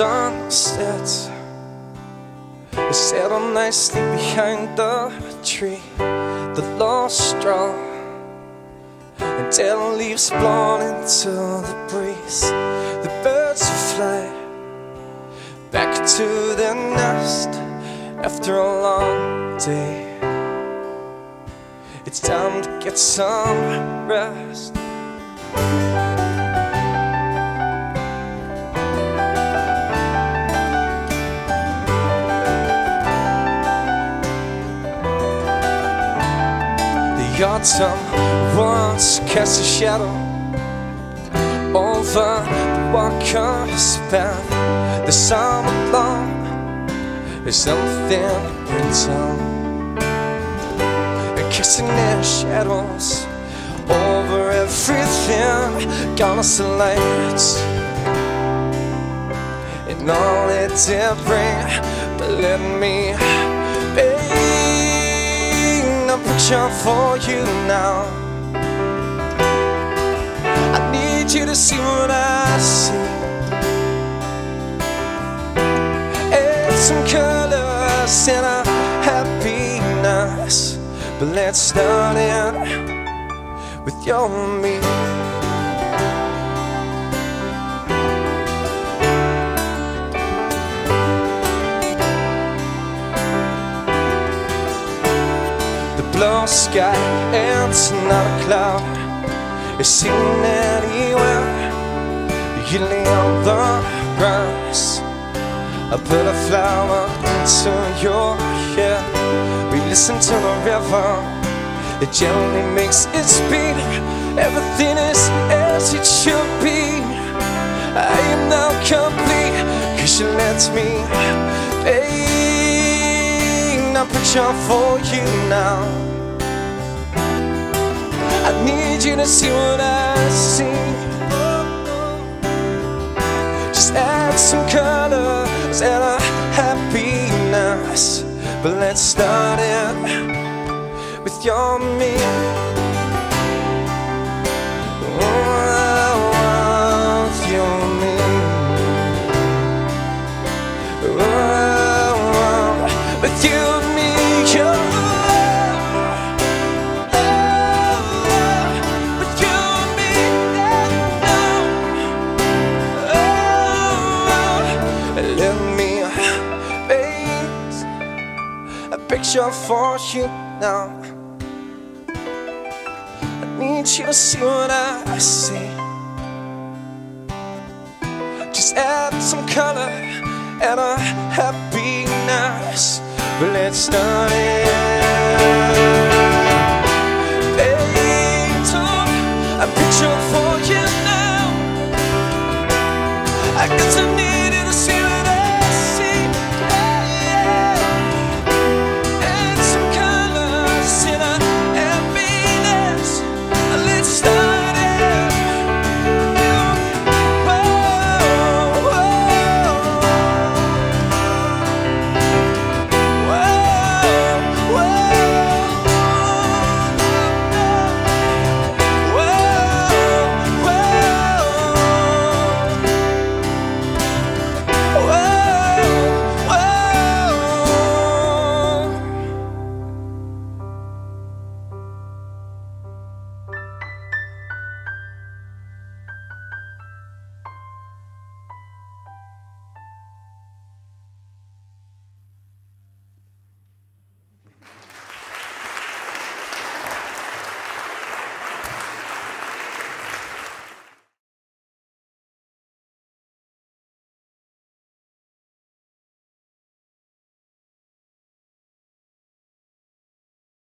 sun sets, I sat all night sleep behind the tree, the lost straw, and dead leaves blown into the breeze. The birds fly back to their nest after a long day. It's time to get some rest. The autumn once cast a shadow over the walker's path. The summer long is something brings on, and casting their shadows over everything. Gonna see lights and all it did bring. But let me paint a picture for you now. I need you to see what I see. Add some colors and a happiness, but let's start it with your me. The blue sky, it's not a cloud. It's seen anywhere, usually on the grass. I put a flower into your hair. We listen to the river, it gently makes its beat. Everything is as it should be. I am now complete, cause you let me paint a picture for you now. I need you to see what I see. Just add some colors and a happiness, but let's start it with your me. Picture for you now. I need you to see what I see. Just add some color and a happiness, but let's start it.